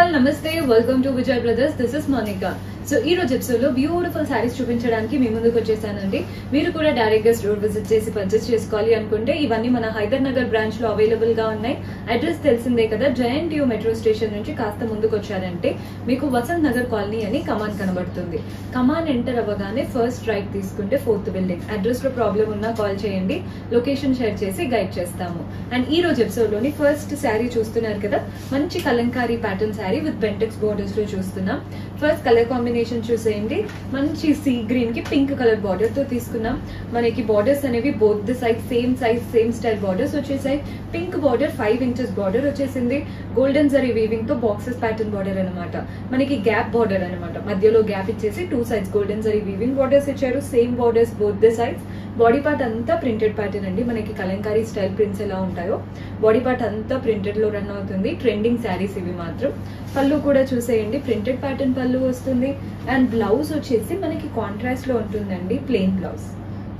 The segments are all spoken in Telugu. all, namaste, welcome to Vijay Brothers. This is Monica. So ఈ రోజు ఎపిసోడ్ లో బ్యూటిఫుల్ సారీస్ చూపించడానికి మీ ముందుకు వచ్చేసానండి. మీరు కూడా డైరెక్ట్ గా స్టోర్ విజిట్ చేసి పర్చేస్ చేసుకోవాలి అనుకుంటే ఇవన్నీ మన హైదర్ నగర్ బ్రాంచ్ లో అవైలబుల్ గా ఉన్నాయి. అడ్రస్ తెలిసిందే కదా, జైంట్ యూ మెట్రో స్టేషన్ నుంచి కాస్త ముందుకు వచ్చారంటే మీకు వసంత్ నగర్ కాలనీ అని కమాన్ కనబడుతుంది. కమాన్ ఎంటర్ అవ్వగానే ఫస్ట్ రైట్ తీసుకుంటే ఫోర్త్ బిల్డింగ్. అడ్రస్ లో ప్రాబ్లం ఉన్నా కాల్ చేయండి, లొకేషన్ షేర్ చేసి గైడ్ చేస్తాము. అండ్ ఈ రోజు ఎపిసోడ్ లోని ఫస్ట్ శారీ చూస్తున్నారు కదా, మంచి Kalamkari pattern sari with Bentex borders లో చూస్తున్నాం. ఫస్ట్ కలర్ కాంబినేషన్ చూసేయండి, మంచి సీ గ్రీన్ కి పింక్ కలర్ బార్డర్ తో తీసుకున్నాం. మనకి బార్డర్స్ అనేవి both the side same style borders వచ్చేసాయి. పింక్ బార్డర్ 5 ఇంచెస్ బార్డర్ వచ్చేసింది. గోల్డెన్ జరీ వీవింగ్ తో బాక్సెస్ ప్యాటర్న్ బార్డర్ అనమాట. మనకి గ్యాప్ బార్డర్ అనమాట, మధ్యలో గ్యాప్ ఇచ్చేసి 2 sides golden zari weaving borders ఇచ్చారు. Same borders both the sides. Body part అంతా ప్రింటెడ్ ప్యాటర్న్ అండి. మనకి కలంకారీ స్టైల్ ప్రింట్స్ ఎలా ఉంటాయో బాడీ పార్ట్ అంతా ప్రింటెడ్ లో రన్ అవుతుంది. ట్రెండింగ్ శారీస్ ఇవి మాత్రం. పళ్ళు కూడా చూసేయండి, ప్రింటెడ్ ప్యాటర్న్ పళ్ళు వస్తుంది. అండ్ బ్లౌజ్ వచ్చేసి మనకి కాంట్రాస్ట్ లో ఉంటుందండి. ప్లెయిన్ బ్లౌజ్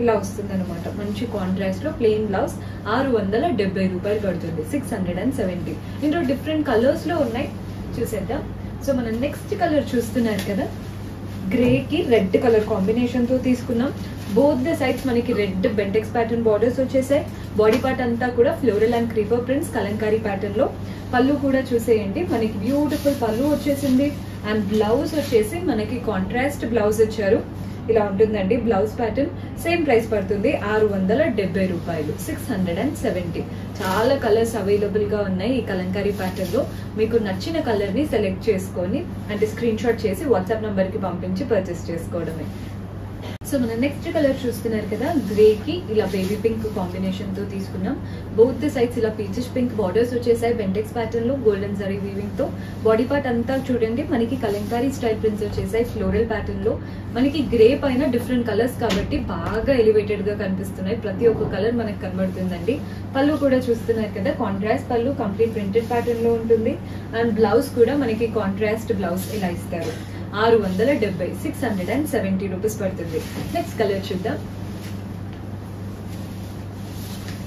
ఇలా వస్తుంది అనమాట. మంచి కాంట్రాస్ట్ లో ప్లెయిన్ బ్లౌజ్ 670 రూపాయలు పడుతుంది, 670. ఇందులో డిఫరెంట్ కలర్స్ లో ఉన్నాయి, చూసేద్దాం. సో మనం నెక్స్ట్ కలర్ చూస్తున్నారు కదా, గ్రే కి రెడ్ కలర్ కాంబినేషన్ తో తీసుకున్నాం. బోత్ ద సైడ్స్ మనకి రెడ్ బెంటెక్స్ ప్యాటర్న్ బార్డర్స్ వచ్చేసాయి. బాడీ పార్ట్ అంతా కూడా floral and creeper prints Kalamkari pattern లో. పళ్ళు కూడా చూసేయండి, మనకి బ్యూటిఫుల్ పళ్ళు వచ్చేసింది. అండ్ బ్లౌజ్ వచ్చేసి మనకి కాంట్రాస్ట్ బ్లౌజ్ ఇచ్చారు, ఇలా ఉంటుందండి బ్లౌజ్ ప్యాటర్న్. సేమ్ ప్రైస్ పడుతుంది, 670 రూపాయలు, 670. చాలా కలర్స్ అవైలబుల్ గా ఉన్నాయి ఈ కలంకారీ ప్యాటర్న్ లో. మీకు నచ్చిన కలర్ ని సెలెక్ట్ చేసుకొని అంటే స్క్రీన్ షాట్ చేసి వాట్సాప్ నంబర్ కి పంపించి పర్చేస్ చేసుకోవడమే. సో మనం నెక్స్ట్ కలర్ చూస్తున్నారు కదా, గ్రే కి ఇలా బేబీ పింక్ కాంబినేషన్ తో తీసుకున్నాం. బోత్ సైడ్స్ ఇలా పీచెస్ పింక్ బార్డర్స్ వచ్చేసాయి. బెంటెక్స్ ప్యాటర్న్ లో గోల్డెన్ జరీ వీవింగ్ తో. బాడీ పార్ట్ అంతా చూడండి, మనకి కలంకారీ స్టైల్ ప్రింట్స్ వచ్చేసాయి ఫ్లోరల్ ప్యాటర్న్ లో. మనకి గ్రే పైన డిఫరెంట్ కలర్స్ కాబట్టి బాగా ఎలివేటెడ్ గా కనిపిస్తున్నాయి. ప్రతి ఒక్క కలర్ మనకు కనబడుతుందండి. పళ్ళు కూడా చూస్తున్నారు కదా, కాంట్రాస్ట్ పళ్ళు కంప్లీట్ ప్రింటెడ్ ప్యాటర్న్ లో ఉంటుంది. అండ్ బ్లౌజ్ కూడా మనకి కాంట్రాస్ట్ బ్లౌజ్ ఇలా ఇస్తారు. 670, 670 రూపీస్ పడుతుంది. నెక్స్ట్ కలర్ చూద్దాం.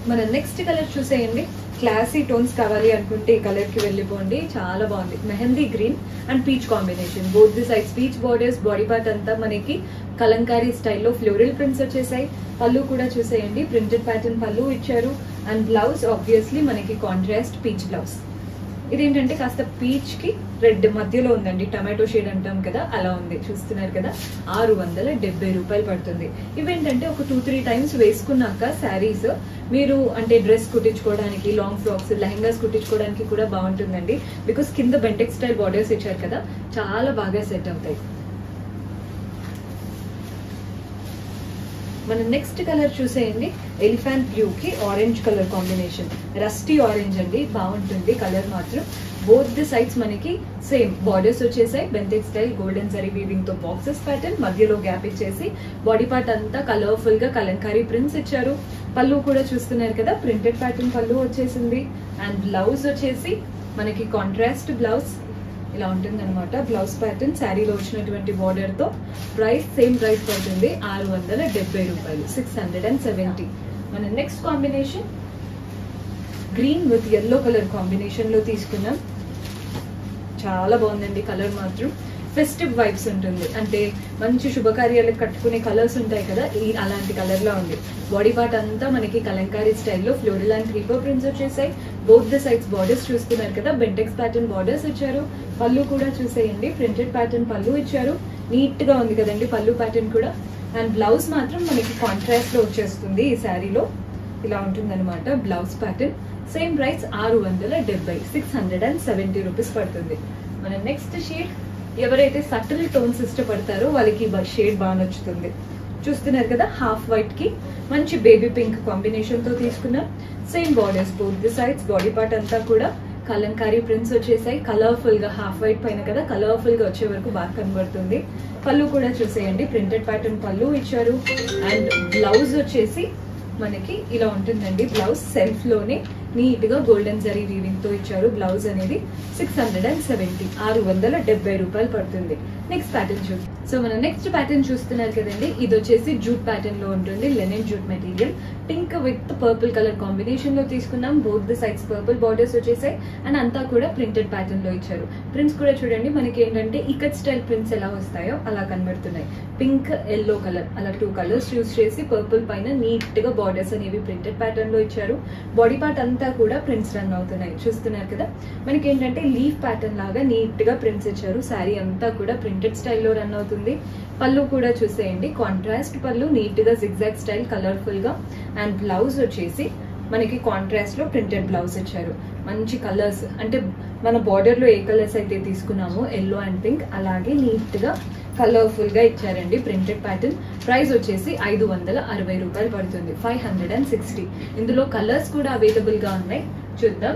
మనం నెక్స్ట్ కలర్ చూసేయండి. క్లాసీ టోన్స్ కావాలి అనుకుంటే ఈ కలర్ కి వెళ్ళిపోండి, చాలా బాగుంది. Mehndi green and peach combination. Both the sides peach borders. Body part అంతా మనకి కలంకారీ స్టైల్లో ఫ్లోరల్ ప్రింట్స్ వచ్చేసాయి. పళ్ళు కూడా చూసేయండి, ప్రింటెడ్ ప్యాటర్న్ పళ్ళు ఇచ్చారు. అండ్ బ్లౌజ్ ఆబ్వియస్లీ మనకి కాంట్రాస్ట్ పీచ్ బ్లౌజ్. ఇదేంటంటే కాస్త పీచ్ కి రెడ్ మధ్యలో ఉందండి, టమాటో షేడ్ అంటాం కదా అలా ఉంది. చూస్తున్నారు కదా, 670 రూపాయలు పడుతుంది. ఇవేంటంటే ఒక 2-3 టైమ్స్ వేసుకున్నాక శారీస్ మీరు అంటే డ్రెస్ కుట్టించుకోవడానికి, లాంగ్ ఫ్రాక్స్, లెహెంగాస్ కుట్టించుకోవడానికి కూడా బాగుంటుందండి. బికాస్ కింద బెంటెక్స్ స్టైల్ బార్డర్స్ ఇచ్చారు కదా, చాలా బాగా సెట్ అవుతాయి. మనం నెక్స్ట్ కలర్ చూసేయండి. ఎలిఫెంట్ బ్లూ కి orange colour combination. Rusty orange అండి, బాగుంటుంది కలర్ మాత్రం. బోత్ ది సైడ్స్ మనకి సేమ్ బార్డర్స్ వచ్చేసాయి. బెంటెక్ స్టైల్ గోల్డెన్ జరీ వీవింగ్ తో బాక్సెస్ ప్యాటర్న్, మధ్యలో గ్యాప్ ఇచ్చేసి బాడీ పార్ట్ అంతా కలర్ఫుల్ గా కలంకారీ ప్రింట్స్ ఇచ్చారు. పళ్ళు కూడా చూస్తున్నారు కదా, ప్రింటెడ్ ప్యాటర్న్ పళ్ళు వచ్చేసింది. అండ్ బ్లౌజ్ వచ్చేసి మనకి కాంట్రాస్ట్ బ్లౌజ్ ఇలా ఉంటుంది అనమాట. బ్లౌజ్ ప్యాటర్న్ శారీలో వచ్చినటువంటి బార్డర్ తో. ప్రైస్ సేమ్ ప్రైస్ పడుతుంది, 670 రూపాయలు, 670. మన next combination green with yellow colour combination లో తీసుకున్నాం. చాలా బాగుందండి కలర్ మాత్రం. ఫెస్టివ్ వైబ్స్ ఉంటుంది, అంటే మంచి శుభకార్యాలకు కట్టుకునే కలర్స్ ఉంటాయి కదా, ఈ అలాంటి కలర్ లో ఉంది. బాడీ పార్ట్ అంతా మనకి కలంకారీ స్టైల్లో ఫ్లోరల్ అండ్ క్రీపర్ ప్రింట్స్ వచ్చేసాయి. బోత్ ద సైడ్స్ బార్డర్స్ చూస్తున్నారు కదా, బెంటెక్స్ ప్యాటర్న్ బార్డర్స్ ఇచ్చారు. పళ్ళు కూడా చూసేయండి, ప్రింటెడ్ ప్యాటర్న్ పళ్ళు ఇచ్చారు. నీట్ గా ఉంది కదండి పళ్ళు ప్యాటర్న్ కూడా. అండ్ బ్లౌజ్ మాత్రం మనకి కాంట్రాస్ట్ లో వచ్చేస్తుంది ఈ శారీలో. ఇలా ఉంటుందన్నమాట blouse pattern. Same price 670, 670 rupees పడుతుంది. మన నెక్స్ట్ షేడ్, ఎవరైతే సటిల్ టోన్స్ ఇష్టపడతారో వాళ్ళకి షేడ్ బాగా నచ్చుతుంది. చూస్తున్నారు కదా, హాఫ్ వైట్ కి మంచి బేబీ పింక్ కాంబినేషన్ తో తీసుకున్నాం. Same borders both the sides. Body part అంతా కూడా కలంకారీ ప్రింట్స్ వచ్చేసాయి. కలర్ఫుల్ గా హాఫ్ వైట్ పైన కదా, కలర్ఫుల్ గా వచ్చే వరకు బాగా కనబడుతుంది. పళ్ళు కూడా చూసేయండి, ప్రింటెడ్ ప్యాటర్న్ పళ్ళు ఇచ్చారు. అండ్ బ్లౌజ్ వచ్చేసి మనకి ఇలా ఉంటుందండి. బ్లౌజ్ సెల్ఫ్ లోనే नीट गोल्डन जरी वीविंग तो इच्चारू ब्लाउज अनेदी 670 670 पड़ुतुंदी। नेक्स्ट पैटर्न चूद्दाम। सो मन नेक्स्ट पैटर्न चूस्तुन्नारू कदंडी, इदि वच्चेसी जूट पैटर्न लो उंटुंदी, linen jute material, pink with purple colour combination लो तीसुकुन्नाम। Both the sides purple borders वच्चेसाई अंड अंता कूडा प्रिंटेड पैटर्न लो इच्चारू। प्रिंट्स कूडा चूडंडी मनकी एंटंटे इकट स्टाइल प्रिंट्स एला वस्तायो अला कनबडुतुन्नायि। पिंक येलो कलर अला टू कलर्स यूज चेसी पर्पल पैन नीट गा बॉर्डर्स अनेवी प्रिंटेड पैटर्न लो इच्चारू। बॉडी पार्ट अंता कूडा प्रिंट्स रन अवुतुन्नायि चूस्तुन्नारु कदा। मनकी एंटंटे लीफ पैटर्न लागा नीट गा प्रिंट्स इच्चारू। सारी अंता कूडा प्रिंटेड स्टाइल लो रन अवुतुंदी। पल्लू कूडा चूसेयंडी, कांट्रास्ट पल्लू नीट गा zigzag स्टाइल कलरफुल गा। अंड ब्लाउज वच्चेसी मनकी कांट्रास्ट लो प्रिंटेड ब्लाउज इच्चारू। మంచి కలర్స్ అంటే మన బోర్డర్ లో ఏ కలర్స్ అయితే తీసుకున్నామో yellow and pink అలాగే నీట్ గా కలర్ఫుల్ గా ఇచ్చారండి ప్రింటెడ్ ప్యాటర్న్। ప్రైస్ వచ్చేసి 560 రూపాయలు పడుతుంది, 560। ఇందులో కలర్స్ కూడా అవైలబుల్ గా ఉన్నాయి చూద్దాం।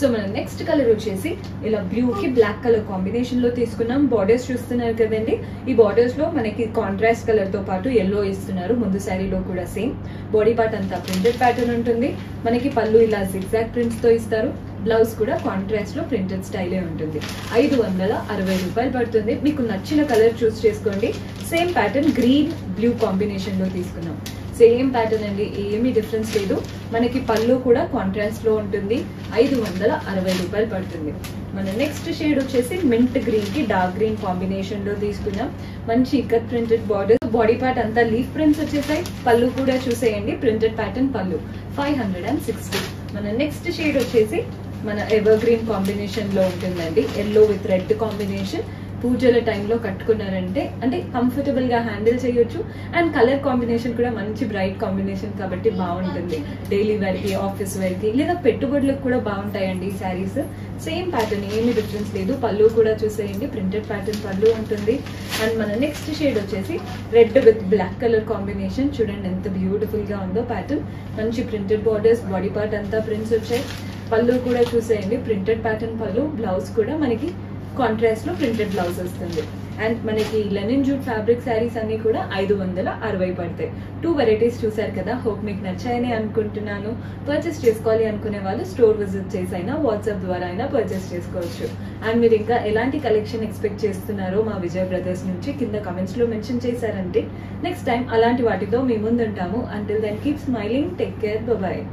సో మన నెక్స్ట్ కలర్ వచ్చేసి ఇలా బ్లూ కి బ్లాక్ కలర్ కాంబినేషన్ లో తీసుకున్నాం। బార్డర్స్ చూస్తున్నారు కదండి, ఈ బార్డర్స్ లో మనకి కాంట్రాస్ట్ కలర్ తో పాటు yellow ఇస్తున్నారు। ముందు సారీలో కూడా సేమ్ బాడీ పార్ట్ అంతా ప్రింటెడ్ ప్యాటర్న్ ఉంటుంది। మనకి పళ్ళు ఇలా zigzag ప్రింట్స్ తో ఇస్తారు। బ్లౌజ్ కూడా కాంట్రాస్ట్ లో ప్రింటెడ్ స్టైలే ఉంటుంది। 560 రూపాయలు పడుతుంది। మీకు నచ్చిన కలర్ చూస్ చేసుకోండి। Same pattern green blue combination లో తీసుకున్నాం। సేమ్ ప్యాటర్న్ అండి, ఏమీ డిఫరెన్స్ లేదు। మనకి పళ్ళు కూడా కాంట్రాస్ట్ లో ఉంటుంది। 560 రూపాయలు పడుతుంది। మన నెక్స్ట్ షేడ్ వచ్చేసి మింట్ గ్రీన్ కి డార్క్ గ్రీన్ కాంబినేషన్ లో తీసుకున్నాం। మంచి ikat printed border, body part అంతా లీఫ్ ప్రింట్స్ వచ్చేసాయి। పళ్ళు కూడా చూసేయండి ప్రింటెడ్ ప్యాటర్న్ పళ్ళు, 560। మన నెక్స్ట్ షేడ్ వచ్చేసి మన ఎవర్ గ్రీన్ కాంబినేషన్ లో ఉంటుందండి, ఎల్లో విత్ రెడ్ కాంబినేషన్। పూజల టైంలో కట్టుకున్నారంటే అంటే కంఫర్టబుల్ గా హ్యాండిల్ చేయొచ్చు। అండ్ కలర్ కాంబినేషన్ కూడా మంచి బ్రైట్ కాంబినేషన్ కాబట్టి బాగుంటుంది। డైలీ వేర్ కి, ఆఫీస్ వేర్ కి లేదా పెట్టుబడులకు కూడా బాగుంటాయండి ఈ శారీస్। సేమ్ ప్యాటర్న్, ఏమీ డిఫరెన్స్ లేదు। పళ్ళు కూడా చూసేయండి ప్రింటెడ్ ప్యాటర్న్ పళ్ళు ఉంటుంది। అండ్ మన నెక్స్ట్ షేడ్ వచ్చేసి red with black colour combination, చూడండి ఎంత బ్యూటిఫుల్ గా ఉందో ప్యాటర్న్। మంచి ప్రింటెడ్ బార్డర్స్, బాడీ పార్ట్ అంతా ప్రింట్స్ వచ్చాయి। పళ్ళు కూడా చూసేయండి ప్రింటెడ్ ప్యాటర్న్ పళ్ళు। బ్లౌజ్ కూడా మనకి కాంట్రాస్ట్ లో ప్రింటెడ్ బ్లౌజ్ వస్తుంది। అండ్ మనకి లెనిన్ జూట్ ఫ్యాబ్రిక్ శారీస్ అన్ని కూడా 560 పడతాయి। 2 వెరైటీస్ చూసారు కదా, హోప్ మీకు నచ్చాయని అనుకుంటున్నాను। పర్చేస్ చేసుకోవాలి అనుకునే వాళ్ళు స్టోర్ విజిట్ చేసి అయినా వాట్సాప్ ద్వారా అయినా పర్చేస్ చేసుకోవచ్చు। అండ్ మీరు ఇంకా ఎలాంటి కలెక్షన్ ఎక్స్పెక్ట్ చేస్తున్నారో మా విజయ్ బ్రదర్స్ నుంచి కింద కమెంట్స్ లో మెన్షన్ చేశారంటే నెక్స్ట్ టైం అలాంటి వాటితో మీ ముందుంటాము। Until then keep smiling, take care, bye.